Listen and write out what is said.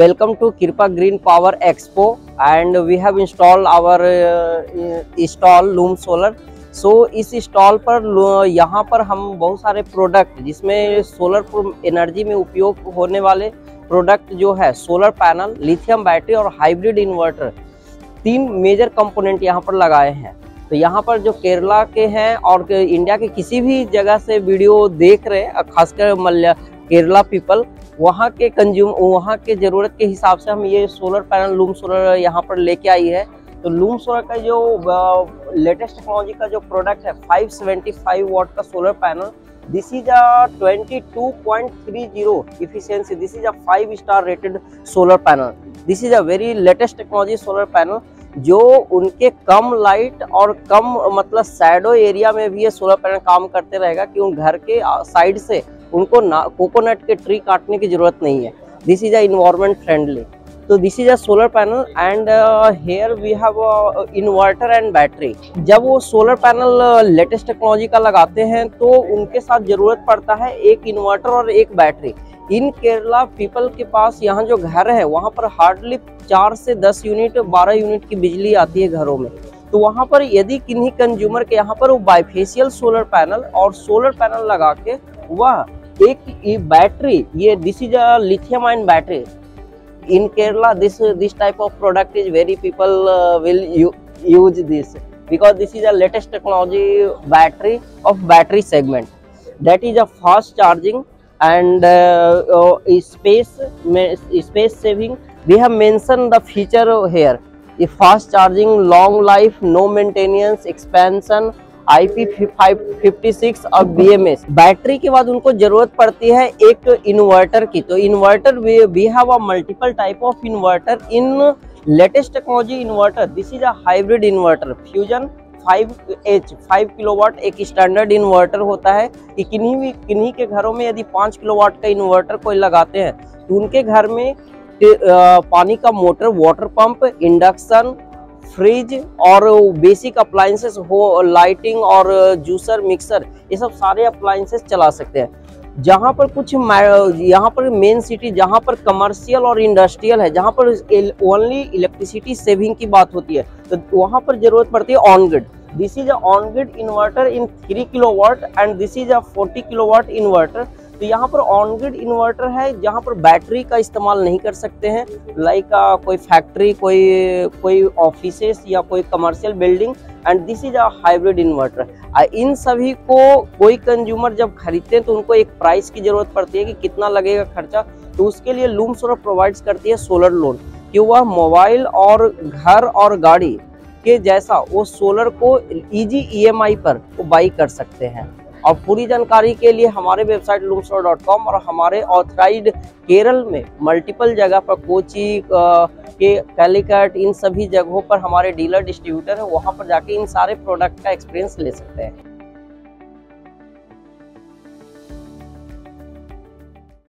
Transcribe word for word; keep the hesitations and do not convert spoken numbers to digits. Welcome to KREEPA Green Power Expo, and we have installed our uh, stall Loom Solar. So इस stall पर यहाँ पर हम बहुत सारे प्रोडक्ट जिसमें सोलर एनर्जी में उपयोग होने वाले प्रोडक्ट जो है सोलर पैनल, लिथियम बैटरी और हाइब्रिड इन्वर्टर, तीन मेजर कंपोनेंट यहाँ पर लगाए हैं। तो यहाँ पर जो केरला के हैं और इंडिया के किसी भी जगह से वीडियो देख रहे हैं, खासकर मल्या केरला पीपल, वहाँ के कंज्यूम वहाँ के ज़रूरत के हिसाब से हम ये सोलर पैनल लूम सोलर यहाँ पर लेके आई है। तो लूम सोलर का जो लेटेस्ट टेक्नोलॉजी का जो प्रोडक्ट है फाइव सेवेंटी फाइव वाट का solar panel, this is a twenty two point three zero efficiency, this is a five star rated solar panel, this is a very latest technology solar panel जो उनके कम light और कम मतलब shadow area में भी ये solar panel काम करते रहेगा कि उन घर के साइड से उनको ना कोकोनट के ट्री काटने की जरूरत नहीं है। This is a environment friendly. तो this is a solar panel and here we have inverter and battery. जब वो सोलर पैनल लेटेस्ट टेक्नोलॉजी का लगाते हैं तो उनके साथ ज़रूरत पड़ता है एक इन्वर्टर और एक बैटरी। इन केरला पीपल के पास यहाँ जो घर है वहाँ पर हार्डली चार से दस यूनिट बारह यूनिट की बिजली आती है घरों में। तो वहाँ पर यदि किन्हीं कंज्यूमर के यहाँ पर वो बाइफेशियल सोलर पैनल और सोलर पैनल लगा के वह एक बैटरी, ये this is a lithium ion battery. In Kerala, this this type of product is very people uh, will u use this because this is the latest technology battery of battery segment. That is a fast charging and uh, uh, space space saving. We have mentioned the feature here: a fast charging, long life, no maintenance, expansion. I P five fifty six और B M S. Battery के बाद उनको जरूरत पड़ती है एक inverter की। तो inverter we have a multiple type of inverter in latest technology inverter. This is a hybrid inverter fusion five H. Five kilowatt एक स्टैंडर्ड इन्वर्टर होता है कि किन्हीं भी किन्हीं के घरों में यदि पाँच किलोवाट का इन्वर्टर कोई लगाते हैं तो उनके घर में पानी का motor, water pump, induction, fridge और बेसिक अप्लाइंसेस हो, लाइटिंग और जूसर, मिक्सर, ये सब सारे अप्लाइंसेस चला सकते हैं। जहाँ पर कुछ यहाँ पर मेन सिटी जहाँ पर कमर्शियल और इंडस्ट्रियल है, जहाँ पर ओनली इलेक्ट्रिसिटी सेविंग की बात होती है, तो वहाँ पर ज़रूरत पड़ती है on grid. This is a on grid inverter in three kilo watt and this is a forty kilo watt inverter. तो यहाँ पर ऑन-ग्रिड इन्वर्टर है जहाँ पर बैटरी का इस्तेमाल नहीं कर सकते हैं, लाइक like, uh, कोई फैक्ट्री, कोई कोई ऑफिसेस या कोई commercial building. And this is a hybrid inverter. इन सभी को कोई कंज्यूमर जब खरीदते हैं तो उनको एक प्राइस की ज़रूरत पड़ती है कि कितना लगेगा खर्चा। तो उसके लिए लूम सोलर प्रोवाइड्स करती है सोलर लोन, कि वह मोबाइल और घर और गाड़ी के जैसा वो सोलर को ईजी ई एम आई पर वो बाई कर सकते हैं। और पूरी जानकारी के लिए हमारे website Loom solar dot com और हमारे ऑथराइज्ड केरल में मल्टीपल जगह पर कोची के कैलिकट इन सभी जगहों पर हमारे डीलर डिस्ट्रीब्यूटर है, वहां पर जाके इन सारे प्रोडक्ट का एक्सपीरियंस ले सकते हैं।